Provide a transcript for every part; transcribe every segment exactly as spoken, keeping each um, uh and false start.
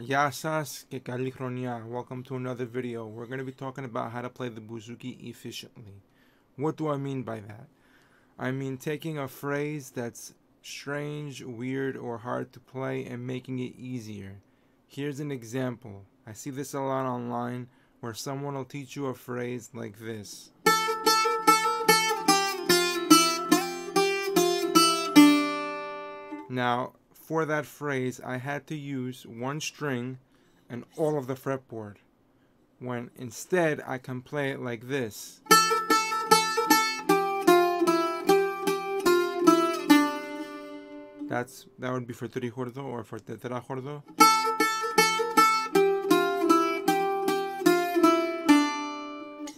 Yasas ke kali chronia. Welcome to another video. We're going to be talking about how to play the Bouzouki efficiently. What do I mean by that? I mean taking a phrase that's strange, weird, or hard to play and making it easier. Here's an example. I see this a lot online where someone will teach you a phrase like this. Now, for that phrase, I had to use one string and all of the fretboard, when instead I can play it like this. That's, that would be for Trichordo or for Tetrachordo.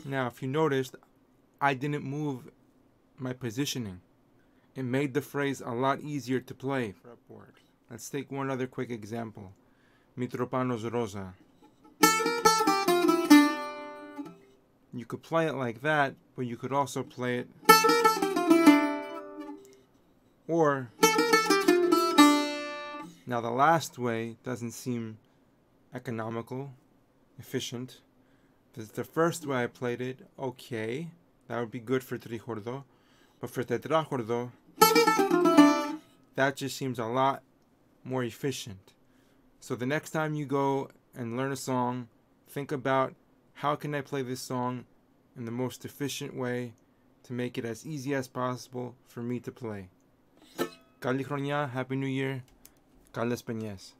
Now, if you noticed, I didn't move my positioning. It made the phrase a lot easier to play. Let's take one other quick example. Mitropanos Rosa. You could play it like that, but you could also play it. Or, now the last way doesn't seem economical, efficient. The first way I played it, okay, that would be good for Trichordo. But for Tetrachordo, that just seems a lot more efficient. So the next time you go and learn a song, think about how can I play this song in the most efficient way to make it as easy as possible for me to play. Kali Chronia, Happy New Year. Kales Peñes.